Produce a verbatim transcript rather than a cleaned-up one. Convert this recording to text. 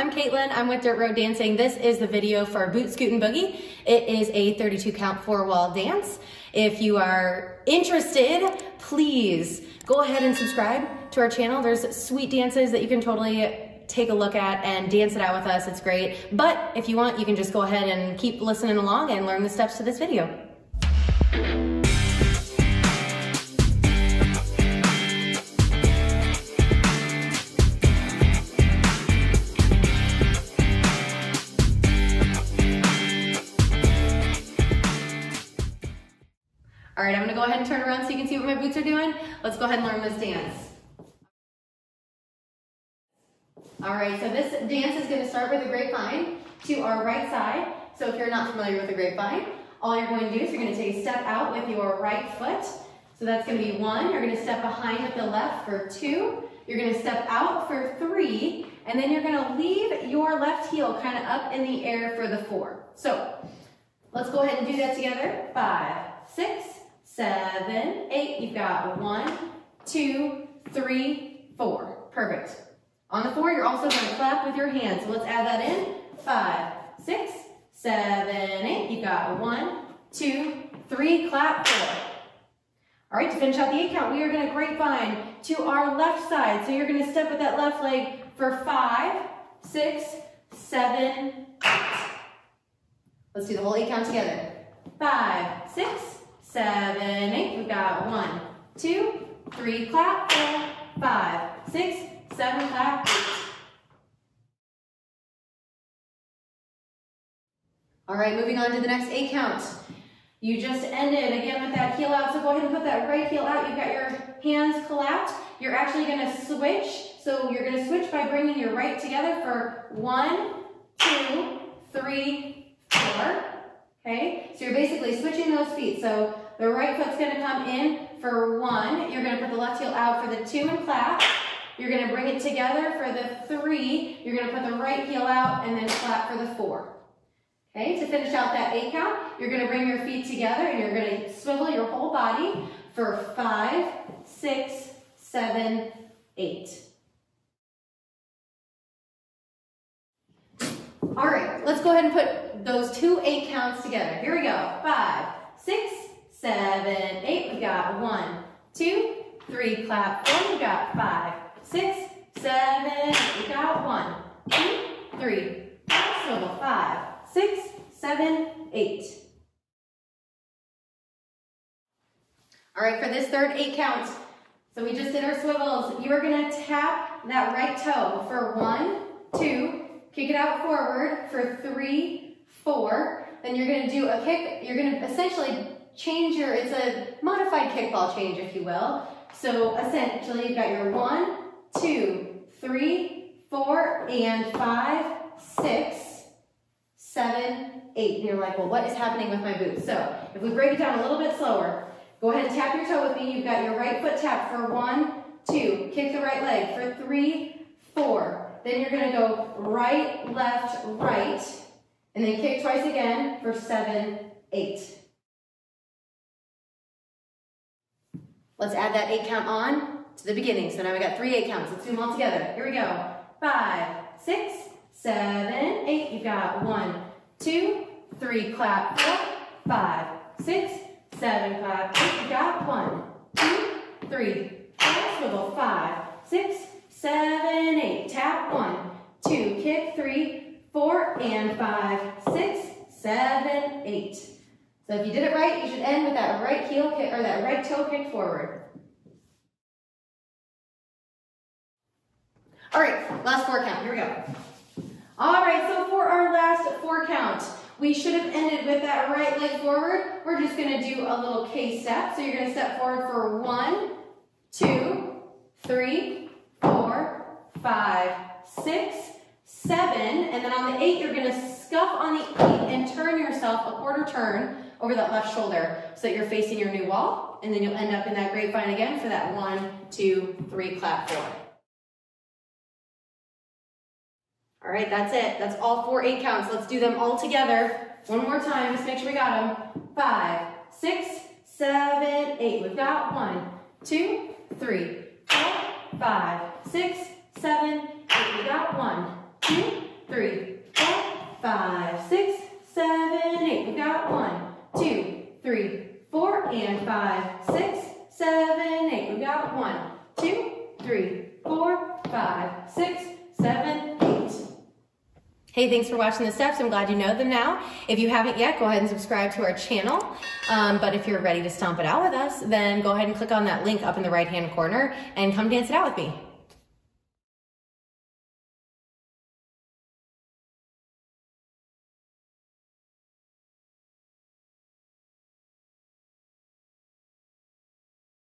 I'm Caitlin, I'm with Dirt Road Dancing. This is the video for Boot Scootin' Boogie. It is a thirty-two count four wall dance. If you are interested, please go ahead and subscribe to our channel. There's sweet dances that you can totally take a look at and dance it out with us, it's great. But if you want, you can just go ahead and keep listening along and learn the steps to this video. All right, I'm gonna go ahead and turn around so you can see what my boots are doing. Let's go ahead and learn this dance. All right, so this dance is gonna start with a grapevine to our right side. So if you're not familiar with the grapevine, all you're going to do is you're gonna take a step out with your right foot. So that's gonna be one, you're gonna step behind with the left for two, you're gonna step out for three, and then you're gonna leave your left heel kind of up in the air for the four. So let's go ahead and do that together. Five, six, seven, eight. You've got one, two, three, four. Perfect. On the four, you're also going to clap with your hands. So let's add that in. Five, six, seven, eight. You've got one, two, three, clap, four. All right, to finish out the eight count, we are going to grapevine to our left side. So you're going to step with that left leg for five, six, seven, eight. Let's do the whole eight count together. Five, six, seven, eight. We've got one, two, three, clap, four, five, six, seven, clap. All right, moving on to the next eight count. You just ended again with that heel out, so go ahead and put that right heel out. You've got your hands collapsed. You're actually gonna switch. So you're gonna switch by bringing your right together for one, two, three, four, okay? So you're basically switching those feet. So the right foot's gonna come in for one. You're gonna put the left heel out for the two and clap. You're gonna bring it together for the three, you're gonna put the right heel out and then clap for the four. Okay, to finish out that eight count, you're gonna bring your feet together and you're gonna swivel your whole body for five, six, seven, eight. All right, let's go ahead and put those two eight counts together. Here we go, five, six, seven, eight. We've got one, two, three, clap, four. We've got five, six, seven, eight. We got one, two, three, four, five, six, seven, eight. All right, for this third eight count, so we just did our swivels. You are gonna tap that right toe for one, two, kick it out forward for three, four. Then you're gonna do a kick, you're gonna essentially change your, it's a modified kickball change, if you will. So essentially, you've got your one, two, three, four, and five, six, seven, eight. And you're like, well, what is happening with my boots? So if we break it down a little bit slower, go ahead and tap your toe with me. You've got your right foot tapped for one, two, kick the right leg for three, four. Then you're gonna go right, left, right, and then kick twice again for seven, eight. Let's add that eight count on to the beginning. So now we got three eight counts. Let's do them all together. Here we go. Five, six, seven, eight. You've got one, two, three, clap, four, five, six, seven, clap, eight. You've got one, two, three, four, swivel, five, six, seven, eight. Tap one, two, kick, three, four, and five, six, seven, eight. So if you did it right, you should end with that right heel kick or that right toe kick forward. All right, last four count, here we go. All right, so for our last four count, we should have ended with that right leg forward. We're just gonna do a little K step. So you're gonna step forward for one, two, three, four, five, six, seven, and then on the eight, you're gonna scuff on the eight and turn yourself a quarter turn over that left shoulder so that you're facing your new wall, and then you'll end up in that grapevine again for that one, two, three, clap, four. All right, that's it. That's all four eight counts. Let's do them all together one more time. Just make sure we got them. Five, six, seven, eight. We've got one, two, three, four, five, six, seven, eight. We've got one, two, three, four, five, six, seven, eight. We got one, two, three, four, and five, six, seven, eight. We got one, two, three, four, five, six, seven, eight. Hey, thanks for watching the steps. I'm glad you know them now. If you haven't yet, go ahead and subscribe to our channel. Um, but if you're ready to stomp it out with us, then go ahead and click on that link up in the right-hand corner and come dance it out with me.